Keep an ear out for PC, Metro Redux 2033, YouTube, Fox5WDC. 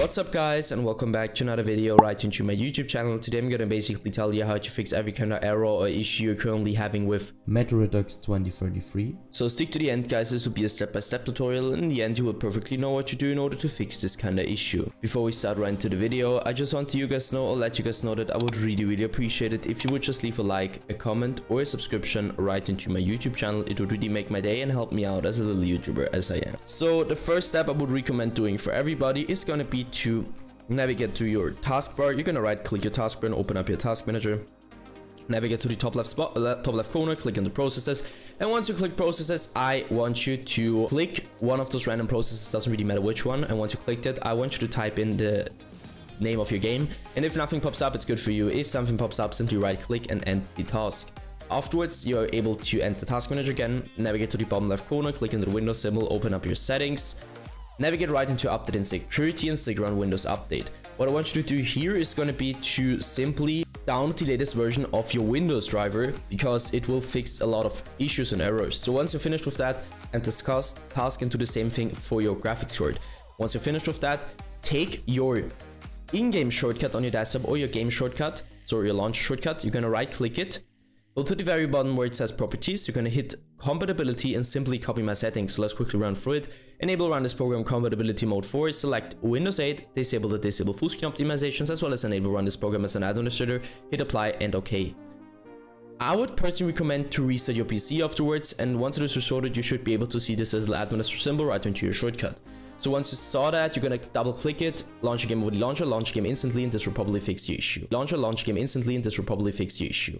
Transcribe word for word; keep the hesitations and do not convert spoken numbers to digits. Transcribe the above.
What's up guys, and welcome back to another video right into my YouTube channel. Today I'm gonna basically tell you how to fix every kind of error or issue you're currently having with Metro Redux twenty thirty-three. So stick to the end guys, this will be a step-by-step tutorial, and in the end you will perfectly know what to do in order to fix this kind of issue. Before we start right into the video, I just want to you guys know or let you guys know that I would really really appreciate it if you would just leave a like, a comment or a subscription right into my YouTube channel. It would really make my day and help me out as a little YouTuber as I am. So the first step I would recommend doing for everybody is gonna be to navigate to your taskbar. You're gonna right click your taskbar and open up your task manager. Navigate to the top left spot, top left corner, click on the processes, and once you click processes, I want you to click one of those random processes, doesn't really matter which one, and once you click that, I want you to type in the name of your game, and if nothing pops up, it's good for you. If something pops up, simply right click and end the task. Afterwards, you are able to enter task manager again, navigate to the bottom left corner, click on the Windows symbol, open up your settings, navigate right into update and security and stick around Windows update. What I want you to do here is going to be to simply download the latest version of your Windows driver, because it will fix a lot of issues and errors. So once you're finished with that, and discuss task and do the same thing for your graphics card. Once you're finished with that, take your in-game shortcut on your desktop or your game shortcut, so your launch shortcut, you're going to right click it. Go to the very bottom where it says properties, you're going to hit compatibility and simply copy my settings. So let's quickly run through it. Enable Run This Program Compatibility Mode four, select Windows eight, disable the disable full screen optimizations, as well as enable Run This Program as an administrator, hit apply and OK. I would personally recommend to restart your P C afterwards, and once it is restored, you should be able to see this little administrator symbol right into your shortcut. So once you saw that, you're gonna double click it, launch a game with launcher, launch game instantly, and this will probably fix your issue. Launcher, launch game instantly, and this will probably fix your issue.